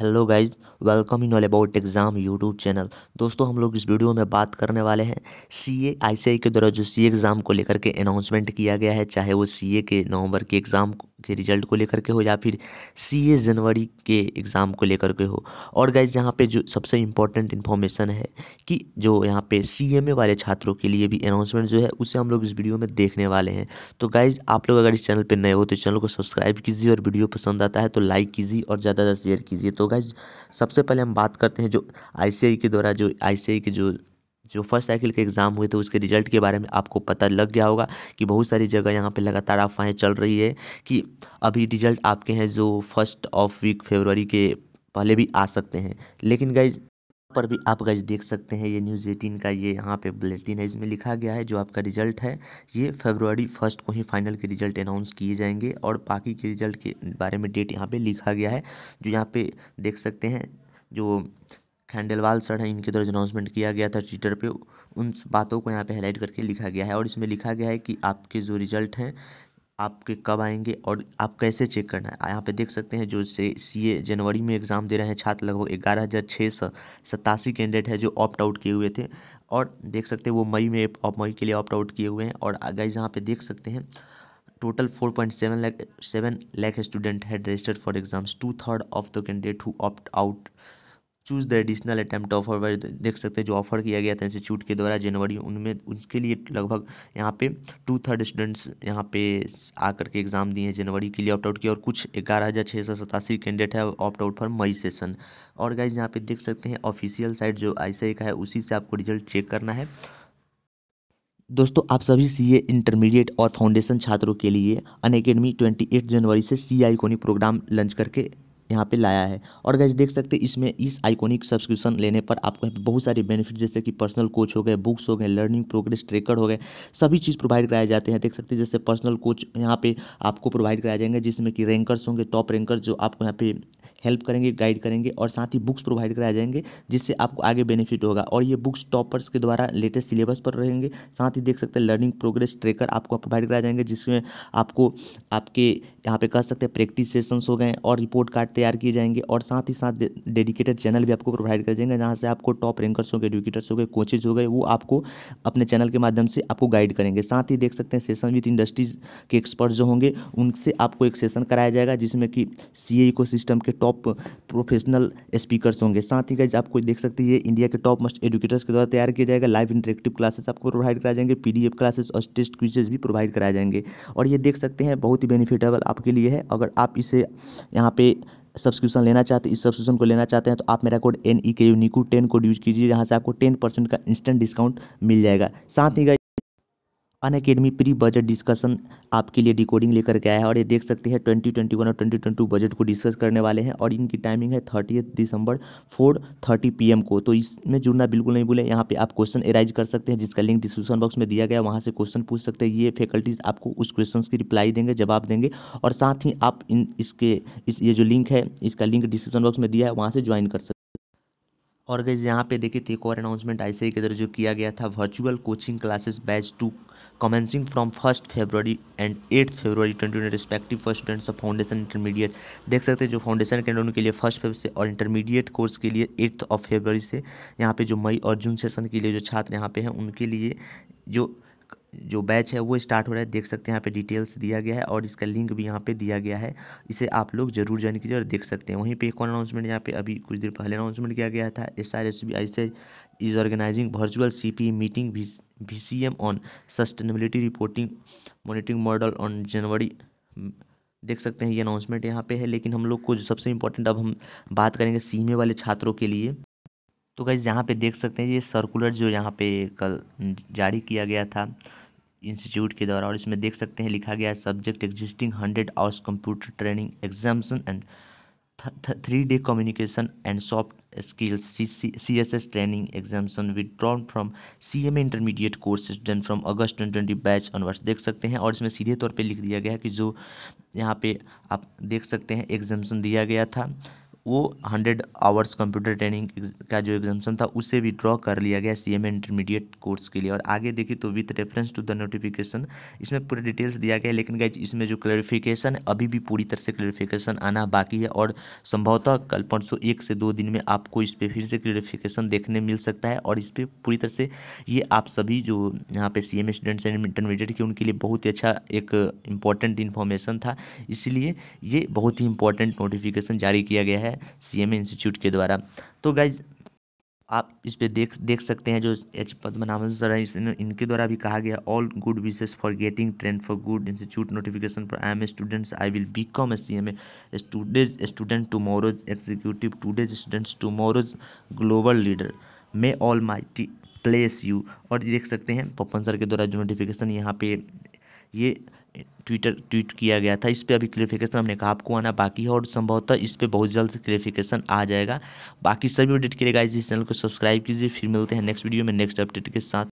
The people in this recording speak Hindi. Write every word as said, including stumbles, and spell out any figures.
Hello guys, welcome in all about exam YouTube channel. दोस्तों, हम लोग इस वीडियो में बात करने वाले हैं सीए आईसीएआई के द्वारा जो सीए एग्ज़ाम को लेकर के अनाउंसमेंट किया गया है, चाहे वो सीए के नवंबर के एग्ज़ाम के रिजल्ट को लेकर के हो या फिर सीए जनवरी के एग्ज़ाम को लेकर के हो। और गाइज यहाँ पे जो सबसे इम्पोर्टेंट इन्फॉर्मेशन है कि जो यहाँ पे सीएमए वाले छात्रों के लिए भी अनाउंसमेंट जो है उसे हम लोग इस वीडियो में देखने वाले हैं। तो गाइज आप लोग अगर इस चैनल पर नए हो तो चैनल को सब्सक्राइब कीजिए और वीडियो पसंद आता है तो लाइक कीजिए और ज़्यादा ज़्यादा शेयर कीजिए। तो गाइज सबसे पहले हम बात करते हैं जो आईसीएआई के द्वारा जो आईसीएआई के जो जो फर्स्ट साइकिल के एग्ज़ाम हुए थे उसके रिजल्ट के बारे में आपको पता लग गया होगा कि बहुत सारी जगह यहाँ पे लगातार अफवाहें चल रही है कि अभी रिजल्ट आपके हैं जो फर्स्ट ऑफ वीक फरवरी के पहले भी आ सकते हैं। लेकिन गाइज पर भी आप गाइज देख सकते हैं ये न्यूज़ एटीन का ये यहाँ पे बुलेटिन है, इसमें लिखा गया है जो आपका रिजल्ट है ये फरवरी फर्स्ट को ही फाइनल के रिजल्ट अनाउंस किए जाएंगे और बाकी के रिजल्ट के बारे में डेट यहाँ पे लिखा गया है। जो यहाँ पे देख सकते हैं जो खंडेलवाल सर हैं इनके द्वारा अनाउंसमेंट किया गया था ट्विटर पे, उन बातों को यहाँ पर हाईलाइट करके लिखा गया है और इसमें लिखा गया है कि आपके जो रिजल्ट हैं आपके कब आएंगे और आप कैसे चेक करना है। यहाँ पे देख सकते हैं जो से सीए जनवरी में एग्ज़ाम दे रहे हैं छात्र लगभग ग्यारह हज़ार छः सौ सतासी कैंडिडेट है जो ऑप्ट आउट किए हुए थे और देख सकते हैं वो मई में मई के लिए ऑप्ट आउट किए हुए हैं। और गाइज यहाँ पे देख सकते हैं total four point seven lakh seven lakh student है registered for exams, two third of the candidate who opt out choose the additional attempt offer. देख सकते हैं जो ऑफर किया गया था इंस्टीट्यूट के द्वारा जनवरी उनमें उसके लिए लगभग यहाँ पे टू थर्ड स्टूडेंट्स यहाँ पे आकर के एग्ज़ाम दिए हैं जनवरी के लिए ऑप्ट आउट किया और कुछ ग्यारह हज़ार छः सौ सतासी कैंडिडेट है opt out for May session. और गाइज यहाँ पे देख सकते हैं ऑफिशियल साइट जो आईसीएआई का है उसी से आपको रिजल्ट चेक करना है। दोस्तों, आप सभी सीए इंटरमीडिएट और फाउंडेशन छात्रों के लिए अनएकेडमी ट्वेंटी एट जनवरी से सी आइकोनी प्रोग्राम लॉन्च करके यहाँ पे लाया है। और गाइज देख सकते हैं इसमें इस आइकॉनिक सब्सक्रिप्शन लेने पर आपको बहुत सारे बेनिफिट जैसे कि पर्सनल कोच हो गए, बुक्स हो गए, लर्निंग प्रोग्रेस ट्रैकर हो गए, सभी चीज़ प्रोवाइड कराए जाते हैं। देख सकते हैं जैसे पर्सनल कोच यहाँ पे आपको प्रोवाइड कराए जाएंगे जिसमें कि रैंकर्स होंगे, टॉप रैंकर्स जो आपको यहाँ पे हेल्प करेंगे, गाइड करेंगे और साथ ही बुक्स प्रोवाइड कराए जाएंगे जिससे आपको आगे बेनिफिट होगा। और ये बुक्स टॉपर्स के द्वारा लेटेस्ट सिलेबस पर रहेंगे। साथ ही देख सकते हैं लर्निंग प्रोग्रेस ट्रैकर आपको प्रोवाइड कराए जाएंगे जिसमें आपको आपके यहाँ पे कह सकते हैं प्रैक्टिस सेशंस हो गए और रिपोर्ट कार्ड तैयार किए जाएंगे। और साथ ही साथ डेडिकेटेड चैनल भी आपको प्रोवाइड कर जाएंगे जहाँ से आपको टॉप रैंकर्स हो गए, एजुकेटर्स हो गए, कोचेज हो गए, वो आपको अपने चैनल के माध्यम से आपको गाइड करेंगे। साथ ही देख सकते हैं सेशन विद इंडस्ट्रीज के एक्सपर्ट जो होंगे उनसे आपको एक सेशन कराया जाएगा जिसमें कि सीए इकोसिस्टम के टॉप प्रोफेशनल स्पीकर्स होंगे। साथ ही गाइज आपको देख सकते हैं ये इंडिया के टॉप मोस्ट एजुकेटर्स के द्वारा तैयार किया जाएगा। लाइव इंटरेक्टिव क्लासेस आपको प्रोवाइड कराए जाएंगे, पीडीएफ क्लासेस और टेस्ट क्विजेज भी प्रोवाइड कराए जाएंगे। और ये देख सकते हैं बहुत ही बेनिफिटेबल आपके लिए है। अगर आप इसे यहाँ पे सब्सक्रिप्शन लेना चाहते हैं, इस सब्सक्रिप्शन को लेना चाहते हैं तो आप मेरा code N E K U निकू टेन कोड यूज़ कीजिए जहाँ से आपको टेन परसेंट का इंस्टेंट डिस्काउंट मिल जाएगा। साथ ही अनअकैडमी प्री बजट डिस्कशन आपके लिए डिकोडिंग लेकर के आया है और ये देख सकते हैं ट्वेंटी ट्वेंटी वन और ट्वेंटी ट्वेंटी टू बजट को डिस्कस करने वाले हैं और इनकी टाइमिंग है thirtieth December four thirty PM को। तो इसमें जुड़ना बिल्कुल नहीं भूलें। यहाँ पे आप क्वेश्चन एराइज कर सकते हैं जिसका लिंक डिस्क्रिप्शन बॉक्स में दिया गया, वहाँ से क्वेश्चन पूछ सकते हैं। ये फैकल्टीज़ आपको उस क्वेश्चन की रिप्लाई देंगे, जवाब देंगे। और साथ ही आप इन इसके इस ये जो लिंक है इसका लिंक डिस्क्रिप्शन बॉक्स में दिया है, वहाँ से ज्वाइन कर सकते हैं। और गाइस यहाँ पे देखिए एक और अनाउंसमेंट आईसीएआई के द्वारा जो किया गया था virtual coaching classes batch to commencing from first February and eighth February twenty respective for students of foundation intermediate. देख सकते हैं जो फाउंडेशन के उनके लिए फर्स्ट फेब से और इंटरमीडिएट कोर्स के लिए एट्थ ऑफ फरवरी से यहाँ पे जो मई और जून सेशन के लिए जो छात्र यहाँ पे हैं उनके लिए जो जो बैच है वो स्टार्ट हो रहा है। देख सकते हैं यहाँ पे डिटेल्स दिया गया है और इसका लिंक भी यहाँ पे दिया गया है, इसे आप लोग जरूर ज्वाइन कीजिए और देख सकते हैं। वहीं पे एक और अनाउंसमेंट यहाँ पे अभी कुछ देर पहले अनाउंसमेंट किया गया था, S R S B I से is organising virtual CPE meeting V C M on sustainability reporting monitoring model on January. देख सकते हैं ये अनाउंसमेंट यहाँ पे है। लेकिन हम लोग को सबसे इम्पोर्टेंट अब हम बात करेंगे सीएमए वाले छात्रों के लिए। तो गाइस यहाँ पे देख सकते हैं ये सर्कुलर जो यहाँ पे कल जारी किया गया था इंस्टीट्यूट के द्वारा और इसमें देख सकते हैं लिखा गया है subject existing hundred hours computer training examination and three day communication and soft skills C S S training examination withdrawn from C M A intermediate course done from August twenty twenty batch onwards. देख सकते हैं और इसमें सीधे तौर पर लिख दिया गया है कि जो यहाँ पे आप देख सकते हैं एग्जामिनेशन दिया गया था वो हंड्रेड आवर्स कंप्यूटर ट्रेनिंग का जो एग्जाम्शन था उसे विड्रॉ कर लिया गया C M A intermediate course के लिए। और आगे देखिए तो with reference to the notification इसमें पूरे डिटेल्स दिया गया है, लेकिन गाइज इसमें जो क्लैरिफिकेशन अभी भी पूरी तरह से क्लैरिफिकेशन आना बाकी है और संभवतः कल परसों एक से दो दिन में आपको इस पर फिर से क्लैरिफिकेशन देखने मिल सकता है। और इस पर पूरी तरह से ये आप सभी जो यहाँ पे C M A students and intermediate के उनके लिए बहुत ही अच्छा एक इम्पॉर्टेंट इन्फॉर्मेशन था, इसलिए ये बहुत ही इम्पॉर्टेंट नोटिफिकेशन जारी किया गया है सी एम ए इंस्टीट्यूट के द्वारा। तो गाइज आप इस पे देख देख सकते हैं जो एच पद्मनाभन सर हैं इनके द्वारा भी कहा गया all good wishes for getting trained for good institute notification for I M A students I will become a C M A today's student tomorrow's executive today's students tomorrow's global leader may all mighty bless you. और देख सकते हैं पप्पन सर के द्वारा जो नोटिफिकेशन यहाँ पे ये ट्विटर ट्वीट किया गया था, इस पे अभी क्लेरिफिकेशन हमने कहा आपको आना बाकी है और संभवतः इस पे बहुत जल्द क्लेरिफिकेशन आ जाएगा। बाकी सभी अपडेट के लिए गाइस इस चैनल को सब्सक्राइब कीजिए, फिर मिलते हैं नेक्स्ट वीडियो में नेक्स्ट अपडेट के साथ।